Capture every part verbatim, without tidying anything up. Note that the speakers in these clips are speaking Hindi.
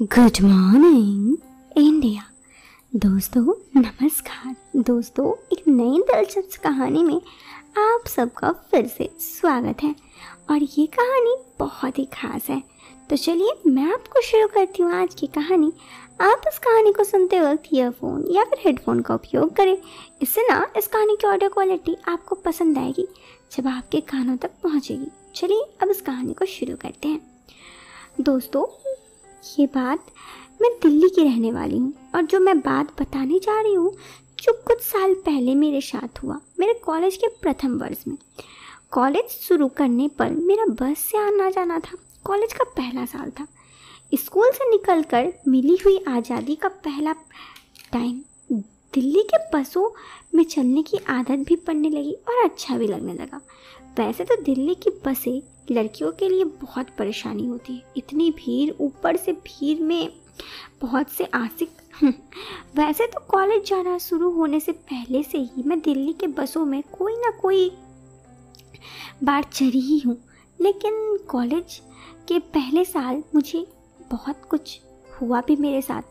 Good morning India. दोस्तों नमस्कार। दोस्तों एक नई दिलचस्प कहानी में आप सबका फिर से स्वागत है और ये कहानी बहुत ही खास है। तो चलिए मैं आपको शुरू करती हूँ आज की कहानी। आप इस कहानी को सुनते वक्त ईयरफोन या फिर हेडफोन का उपयोग करें, इससे ना इस कहानी की ऑडियो क्वालिटी आपको पसंद आएगी जब आपके कानों तक पहुँचेगी। चलिए अब इस कहानी को शुरू करते हैं। दोस्तों ये बात मैं दिल्ली की रहने वाली हूँ और जो मैं बात बताने जा रही हूँ जो कुछ साल पहले मेरे साथ हुआ, मेरे कॉलेज के प्रथम वर्ष में। कॉलेज शुरू करने पर मेरा बस से आना जाना था। कॉलेज का पहला साल था। स्कूल से निकलकर मिली हुई आज़ादी का पहला टाइम। दिल्ली के बसों में चलने की आदत भी पड़ने लगी और अच्छा भी लगने लगा। वैसे तो दिल्ली की बसें लड़कियों के लिए बहुत परेशानी होती है, इतनी भीड़, ऊपर से भीड़ में बहुत से आशिक। वैसे तो कॉलेज जाना शुरू होने से पहले से ही मैं दिल्ली के बसों में कोई ना कोई बार चढ़ी ही हूँ, लेकिन कॉलेज के पहले साल मुझे बहुत कुछ हुआ भी मेरे साथ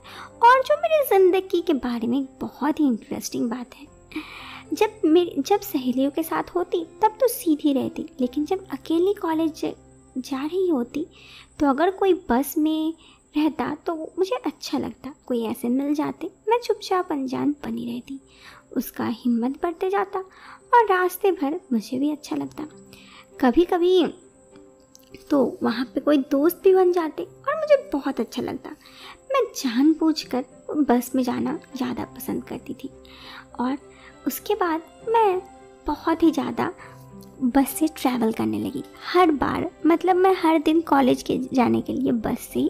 और जो मेरी ज़िंदगी के बारे में बहुत ही इंटरेस्टिंग बात है। जब मेरी जब सहेलियों के साथ होती तब तो सीधी रहती, लेकिन जब अकेली कॉलेज जा रही होती तो अगर कोई बस में रहता तो मुझे अच्छा लगता। कोई ऐसे मिल जाते, मैं चुपचाप अनजान बनी रहती, उसका हिम्मत बढ़ते जाता और रास्ते भर मुझे भी अच्छा लगता। कभी कभी तो वहाँ पे कोई दोस्त भी बन जाते और मुझे बहुत अच्छा लगता। मैं जानबूझकर बस में जाना ज़्यादा पसंद करती थी और उसके बाद मैं बहुत ही ज़्यादा बस से ट्रैवल करने लगी। हर बार मतलब मैं हर दिन कॉलेज के जाने के लिए बस से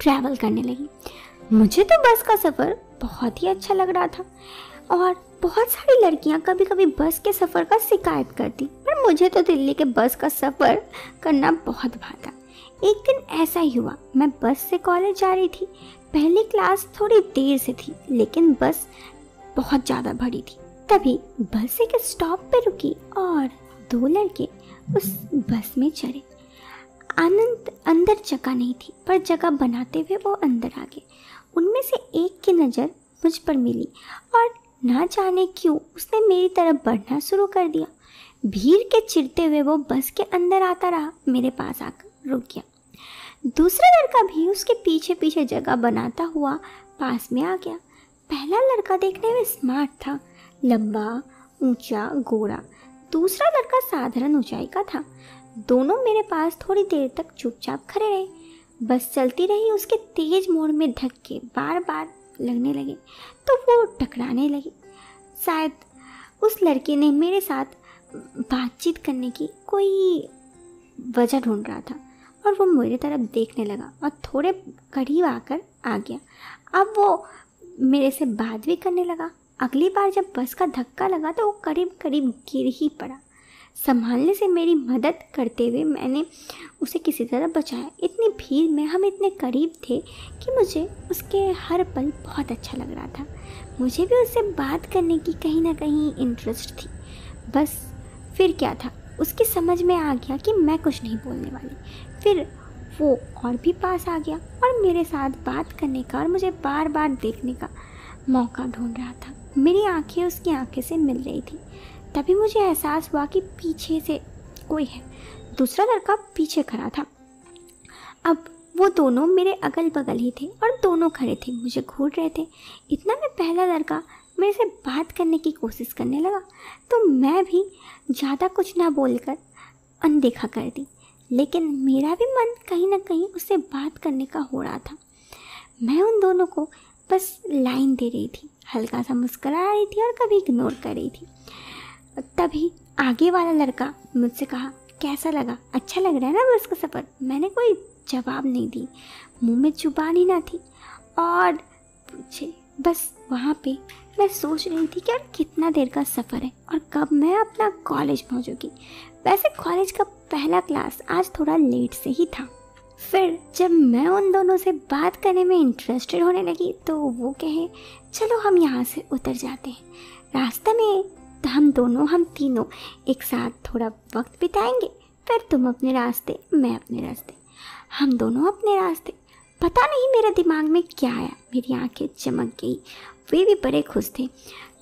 ट्रैवल करने लगी। मुझे तो बस का सफ़र बहुत ही अच्छा लग रहा था और बहुत सारी लड़कियां कभी कभी बस के सफ़र का शिकायत करती, पर मुझे तो दिल्ली के बस का सफ़र करना बहुत भाता। एक दिन ऐसा ही हुआ। मैं बस से कॉलेज जा रही थी। पहली क्लास थोड़ी देर से थी लेकिन बस बहुत ज़्यादा भरी थी। तभी बस एक स्टॉप पर रुकी और दो लड़के उस बस में चढ़े। आनंद अंदर जगह नहीं थी पर जगह बनाते हुए वो अंदर आ गए। उनमें से एक की नज़र मुझ पर मिली और ना जाने क्यों उसने मेरी तरफ बढ़ना शुरू कर दिया। भीड़ के चिरते हुए वो बस के अंदर आता रहा, मेरे पास आकर रुक गया। दूसरा लड़का भी उसके पीछे पीछे जगह बनाता हुआ पास में आ गया। पहला लड़का देखने में स्मार्ट था, लंबा, ऊंचा, गोरा। दूसरा लड़का साधारण ऊंचाई का था। दोनों मेरे पास थोड़ी देर तक चुपचाप खड़े रहे। बस चलती रही, उसके तेज मोड़ में धक्के बार बार लगने लगे तो वो टकराने लगी। शायद उस लड़के ने मेरे साथ बातचीत करने की कोई वजह ढूंढ रहा था और वो मेरी तरफ देखने लगा और थोड़े करीब आकर आ गया। अब वो मेरे से बात भी करने लगा। अगली बार जब बस का धक्का लगा तो वो करीब करीब गिर ही पड़ा। संभालने से मेरी मदद करते हुए मैंने उसे किसी तरह बचाया। इतनी भीड़ में हम इतने करीब थे कि मुझे उसके हर पल बहुत अच्छा लग रहा था। मुझे भी उससे बात करने की कहीं ना कहीं इंटरेस्ट थी। बस फिर क्या था, उसकी समझ में आ गया कि मैं कुछ नहीं बोलने वाली। फिर वो और भी पास आ गया और मेरे साथ बात करने का और मुझे बार बार देखने का मौका ढूंढ रहा था। मेरी आंखें उसकी आंखें से मिल रही थी। तभी मुझे एहसास हुआ कि पीछे से कोई है। दूसरा लड़का पीछे खड़ा था। अब वो दोनों मेरे अगल बगल ही थे और दोनों खड़े थे, मुझे घूर रहे थे। इतना में पहला लड़का मेरे से बात करने की कोशिश करने लगा तो मैं भी ज़्यादा कुछ ना बोलकर अनदेखा कर दी, लेकिन मेरा भी मन कहीं ना कहीं उससे बात करने का हो रहा था। मैं उन दोनों को बस लाइन दे रही थी, हल्का सा मुस्करा रही थी और कभी इग्नोर कर रही थी। तभी आगे वाला लड़का मुझसे कहा, कैसा लगा, अच्छा लग रहा है ना बस का सफ़र। मैंने कोई जवाब नहीं दी, मुंह में जुबान ही ना थी और पूछे। बस वहाँ पे मैं सोच रही थी कि और कितना देर का सफ़र है और कब मैं अपना कॉलेज पहुँचूँगी। वैसे कॉलेज का पहला क्लास आज थोड़ा लेट से ही था। फिर जब मैं उन दोनों से बात करने में इंटरेस्टेड होने लगी तो वो कहे, चलो हम यहाँ से उतर जाते हैं। रास्ते में हम दोनों हम तीनों एक साथ थोड़ा वक्त बिताएंगे, फिर तुम अपने रास्ते मैं अपने रास्ते, हम दोनों अपने रास्ते। पता नहीं मेरे दिमाग में क्या आया, मेरी आंखें चमक गई। वे भी बड़े खुश थे।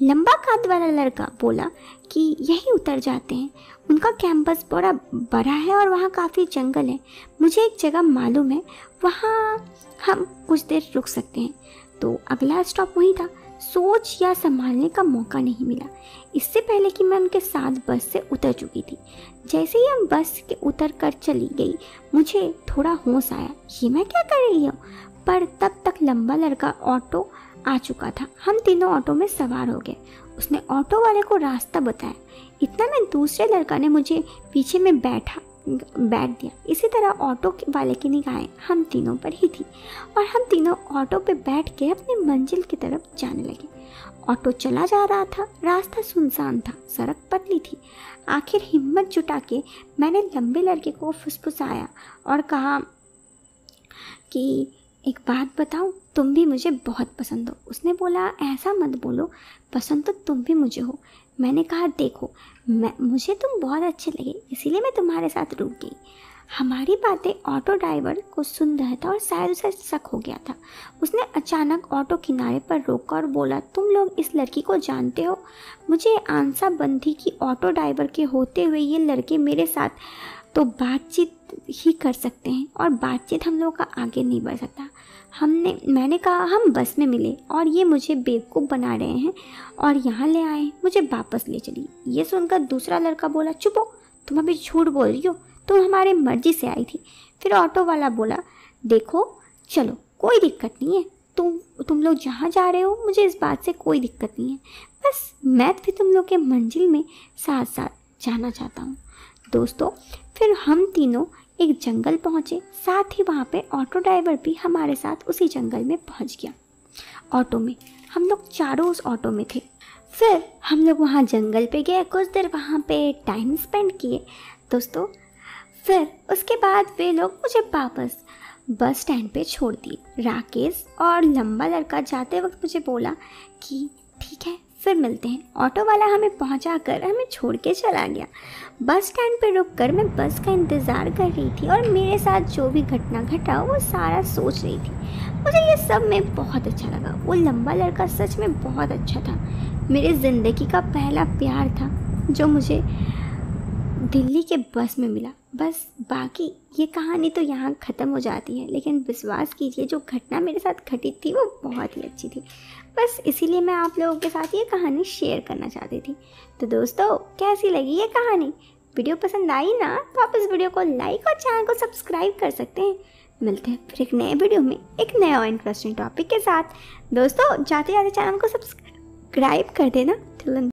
लंबा काद वाला लड़का बोला कि यहीं उतर जाते हैं, उनका कैंपस बड़ा बड़ा है और वहाँ काफ़ी जंगल है, मुझे एक जगह मालूम है, वहाँ हम कुछ देर रुक सकते हैं। तो अगला स्टॉप वहीं था। सोच या संभालने का मौका नहीं मिला इससे पहले कि मैं उनके साथ बस से उतर चुकी थी। जैसे ही हम बस के उतर कर चली गई, मुझे थोड़ा होश आया, ये मैं क्या कर रही हूँ। पर तब तक लंबा लड़का ऑटो आ चुका था। हम तीनों ऑटो में सवार हो गए। उसने ऑटो वाले को रास्ता बताया। इतना में दूसरे लड़का ने मुझे पीछे में बैठा बैठ दिया। इसी तरह ऑटो वाले की निगाहें हम तीनों पर ही थी और हम तीनों ऑटो पे बैठ के अपनी मंजिल की तरफ जाने लगे। ऑटो चला जा रहा था, रास्ता सुनसान था, सड़क पतली थी। आखिर हिम्मत जुटा के मैंने लंबे लड़के को फुसफुसाया और कहा कि एक बात बताऊँ, तुम भी मुझे बहुत पसंद हो। उसने बोला, ऐसा मत बोलो, पसंद तो तुम भी मुझे हो। मैंने कहा, देखो मैं मुझे तुम बहुत अच्छे लगे, इसीलिए मैं तुम्हारे साथ रुक गई। हमारी बातें ऑटो ड्राइवर को सुन रहा था और शायद उसे शक हो गया था। उसने अचानक ऑटो किनारे पर रोका और बोला, तुम लोग इस लड़की को जानते हो? मुझे आंसा बंद थी कि ऑटो ड्राइवर के होते हुए ये लड़के मेरे साथ तो बातचीत ही कर सकते हैं और बातचीत हम लोगों का आगे नहीं बढ़ सकता। हमने मैंने कहा, हम बस में मिले और ये मुझे बेवकूफ़ बना रहे हैं और यहाँ ले आए, मुझे वापस ले चली। ये सुनकर दूसरा लड़का बोला, चुप हो, तुम अभी झूठ बोल रही हो, तुम हमारे मर्जी से आई थी। फिर ऑटो वाला बोला, देखो चलो कोई दिक्कत नहीं है, तुम तुम लोग जहाँ जा रहे हो मुझे इस बात से कोई दिक्कत नहीं है, बस मैं भी तुम लोग के मंजिल में साथ साथ जाना चाहता हूँ। दोस्तों फिर हम तीनों एक जंगल पहुँचे। साथ ही वहाँ पे ऑटो ड्राइवर भी हमारे साथ उसी जंगल में पहुँच गया ऑटो में। हम लोग चारों उस ऑटो में थे। फिर हम लोग वहाँ जंगल पे गए, कुछ देर वहाँ पे टाइम स्पेंड किए दोस्तों। फिर उसके बाद वे लोग मुझे वापस बस स्टैंड पे छोड़ दिए। राकेश और लंबा लड़का जाते वक्त मुझे बोला कि ठीक है फिर मिलते हैं। ऑटो वाला हमें पहुँचा कर हमें छोड़ के चला गया। बस स्टैंड पर रुककर मैं बस का इंतज़ार कर रही थी और मेरे साथ जो भी घटना घटा वो सारा सोच रही थी। मुझे ये सब में बहुत अच्छा लगा। वो लंबा लड़का सच में बहुत अच्छा था। मेरे ज़िंदगी का पहला प्यार था जो मुझे दिल्ली के बस में मिला। बस बाकी ये कहानी तो यहाँ ख़त्म हो जाती है, लेकिन विश्वास कीजिए जो घटना मेरे साथ घटी थी वो बहुत ही अच्छी थी। बस इसीलिए मैं आप लोगों के साथ ये कहानी शेयर करना चाहती थी। तो दोस्तों कैसी लगी ये कहानी? वीडियो पसंद आई ना तो आप इस वीडियो को लाइक और चैनल को सब्सक्राइब कर सकते हैं। मिलते हैं फिर एक नए वीडियो में एक नया और इंटरेस्टिंग टॉपिक के साथ। दोस्तों जाते जाते चैनल को सब्सक्राइब कर देना।